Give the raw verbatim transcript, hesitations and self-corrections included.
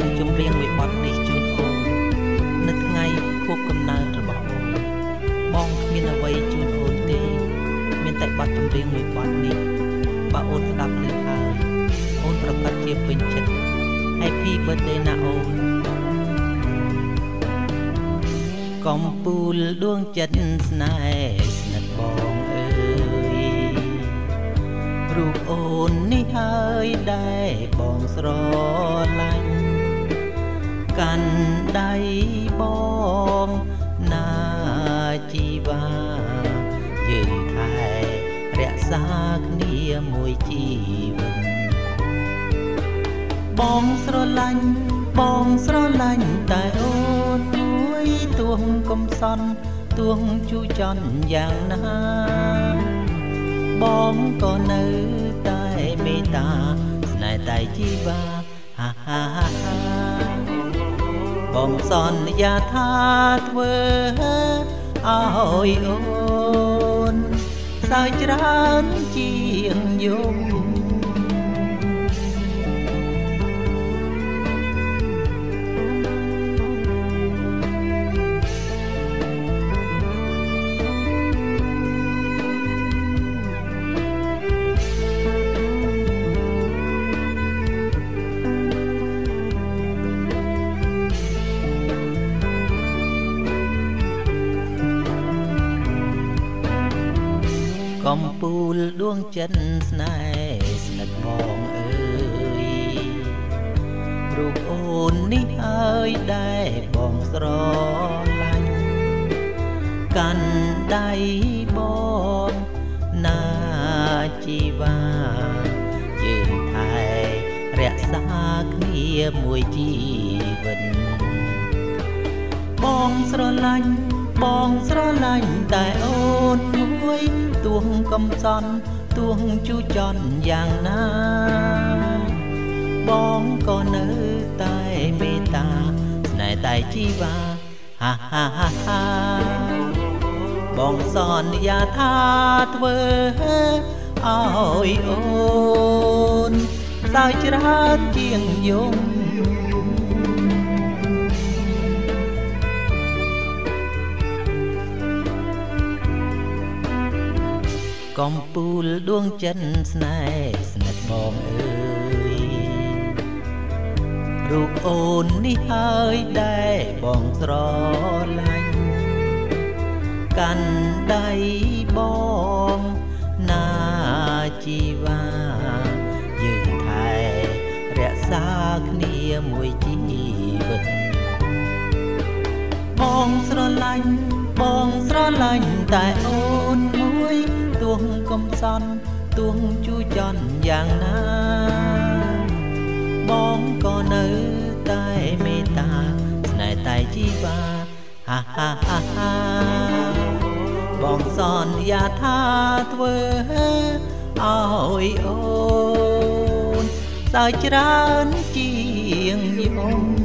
riêng chung riêng với bọn đi chôn cô nứt ngay khúc cầm nợ bỏ bong miền ở vây chôn ôn tê miền tại bọn chung riêng với bọn đi bà ôn đập lửa hài ônประกาศជាពេញចិត្ត Happy Birthday ណាអូនកំពូលដួងចិត្តស្នេហ៍ស្និទ្ធបងអើយរូបអូននេះហើយដែលបងស្រឡាញ់កាន់ដៃបងណាជីវាយើងថែរក្សាគ្នាមួយជីវិតបងស្រឡាញ់បងស្រឡាញ់តែអូនជួយទួងកំសន់ទួងជួយចន់យ៉ាងណាបងក៏នៅតែមេត្តាស្នេហ៍តែជីវាហាហាហាបងសន្យាថាធ្វើឲ្យអូនសើចច្រើនជាងយំកំពូលដួងចិត្តស្នេហ៍ស្និទ្ធបងអើយរូបអូននេះហើយដែលបងស្រឡាញ់កាន់ដៃបងណាជីវាយើងថែរក្សាគ្នាមួយជីវិតបងស្រឡាញ់បងស្រឡាញ់តែអូនជួយទួងកំសន់ទួងជូចន់យ៉ាងណាបងក៏នៅតែមេត្តាស្នេហ៍តែជីវាហាហាហាបងសន្យាថាធ្វើឲ្យអូនសើចច្រើនជាងយំកំពូលដួងចិត្តស្នេហ៍ស្និទ្ធបងអើយរូបអូននេះហើយដែលបងស្រឡាញ់កាន់ដៃបងណាជីវាយើងថែរក្សាគ្នាមួយជីវិតបងស្រឡាញ់បងស្រឡាញ់តែអូនមួយទួងកំសន់ទួងជួយចន់យ៉ាងណាបងក៏នៅតែមេត្តាស្នេហ៍តែជីវាហាហាហាបងសន្យាថាធ្វើឲ្យអូនសើចច្រើនជាងយំ